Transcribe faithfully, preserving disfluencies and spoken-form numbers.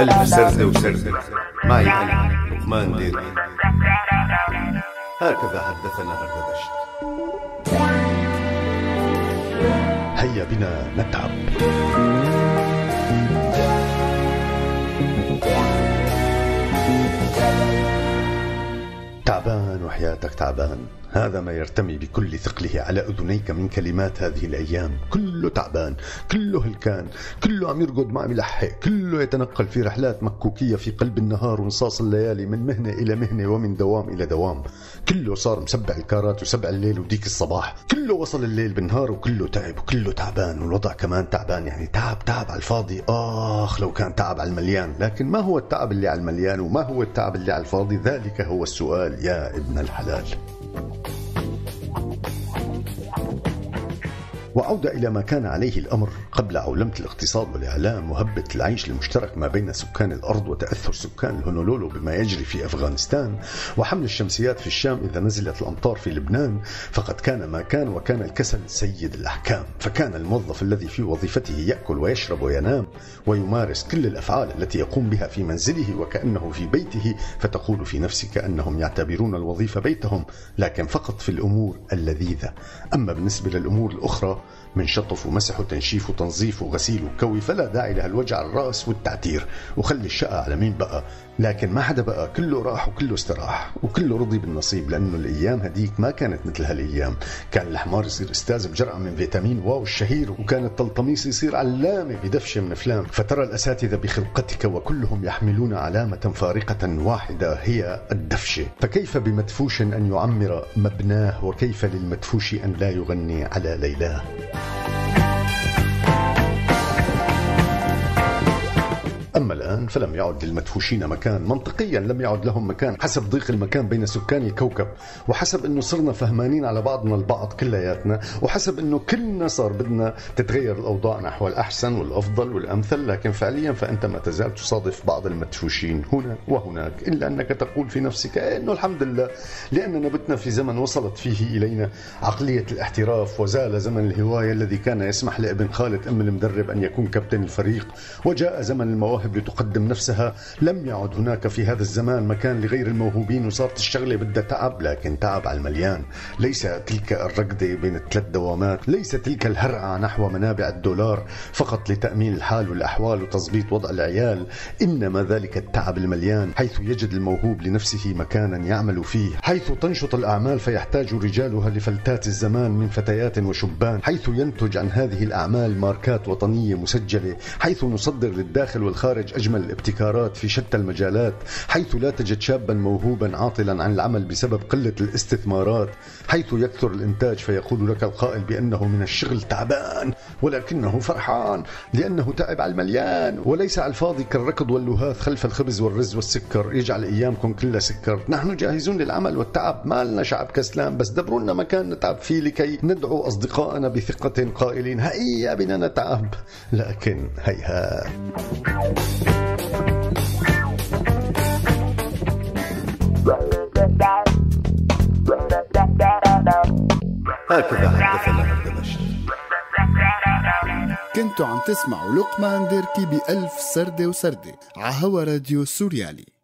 ألف سردة وسردة معي أنا لقمان ديركي. هكذا حدثنا هردبشت. هيا بنا نتعب. تعبان وحياتك تعبان، هذا ما يرتمي بكل ثقله على أذنيك من كلمات هذه الأيام. كله تعبان، كله هلكان، كله عم يرقد ما عم يلحق، كله يتنقل في رحلات مكوكية في قلب النهار ونصاص الليالي، من مهنة إلى مهنة ومن دوام إلى دوام. كله صار مسبع الكارات وسبع الليل وديك الصباح، كله وصل الليل بالنهار، وكله تعب وكله تعبان، والوضع كمان تعبان. يعني تعب تعب على الفاضي. آخ لو كان تعب على المليان. لكن ما هو التعب اللي على المليان وما هو التعب اللي على الفاضي؟ ذلك هو السؤال يا ابن الحلال. وعودة إلى ما كان عليه الأمر قبل عولمة الاقتصاد والإعلام وهبة العيش المشترك ما بين سكان الأرض وتأثر سكان الهونولولو بما يجري في أفغانستان، وحمل الشمسيات في الشام إذا نزلت الأمطار في لبنان، فقد كان ما كان، وكان الكسل سيد الأحكام. فكان الموظف الذي في وظيفته يأكل ويشرب وينام ويمارس كل الأفعال التي يقوم بها في منزله وكأنه في بيته، فتقول في نفسك أنهم يعتبرون الوظيفة بيتهم، لكن فقط في الأمور اللذيذة. أما بالنسبة للأمور الأخرى من شطف ومسح وتنشيف وتنظيف وغسيل وكوي، فلا داعي لها الوجع الراس والتعتير. وخلي الشقة على مين بقى؟ لكن ما حدا بقى، كله راح وكله استراح وكله رضي بالنصيب، لأنه الأيام هديك ما كانت مثل هالأيام. كان الحمار يصير أستاذ بجرعة من فيتامين واو الشهير، وكان التلطميس يصير علامة بدفشة من أفلام. فترى الأساتذة بخلقتك وكلهم يحملون علامة فارقة واحدة هي الدفشة. فكيف بمدفوش أن يعمر مبناه، وكيف للمدفوش أن لا يغني على ليلاه؟ أما الآن فلم يعد للمدفوشين مكان، منطقيا لم يعد لهم مكان حسب ضيق المكان بين سكان الكوكب، وحسب أنه صرنا فهمانين على بعضنا البعض كلياتنا، وحسب أنه كلنا صار بدنا تتغير الأوضاع نحو الأحسن والأفضل والأمثل. لكن فعليا فأنت ما تزال تصادف بعض المدفوشين هنا وهناك، إلا أنك تقول في نفسك أنه الحمد لله، لأننا بتنا في زمن وصلت فيه إلينا عقلية الاحتراف، وزال زمن الهواية الذي كان يسمح لابن خالة أم المدرب أن يكون كابتن الفريق، وجاء زمن المواهب لتقدم نفسها. لم يعد هناك في هذا الزمان مكان لغير الموهوبين، وصارت الشغلة بدها تعب، لكن تعب على المليان. ليس تلك الركضة بين الثلاث دوامات، ليس تلك الهرعة نحو منابع الدولار فقط لتأمين الحال والأحوال وتظبيط وضع العيال، إنما ذلك التعب المليان حيث يجد الموهوب لنفسه مكانا يعمل فيه، حيث تنشط الأعمال فيحتاج رجالها لفلتات الزمان من فتيات وشبان، حيث ينتج عن هذه الأعمال ماركات وطنية مسجلة، حيث نصدر للداخل والخارج أجمل الابتكارات في شتى المجالات، حيث لا تجد شابا موهوبا عاطلا عن العمل بسبب قلة الاستثمارات، حيث يكثر الإنتاج فيقول لك القائل بأنه من الشغل تعبان ولكنه فرحان لأنه تعب على المليان، وليس على الفاضي كالركض واللهاث خلف الخبز والرز والسكر. يجعل أيامكم كلها سكر. نحن جاهزون للعمل والتعب، ما لنا شعب كسلان، بس دبروا لنا مكان نتعب فيه لكي ندعو أصدقائنا بثقة قائلين هيا بنا نتعب. لكن هيها هكذا حدثنا هردبشت. كنتوا عم تسمعوا لقمان ديركي بألف سردة وسردة عهوا راديو سوريالي.